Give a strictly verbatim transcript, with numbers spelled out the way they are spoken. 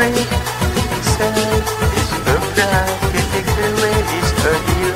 morning.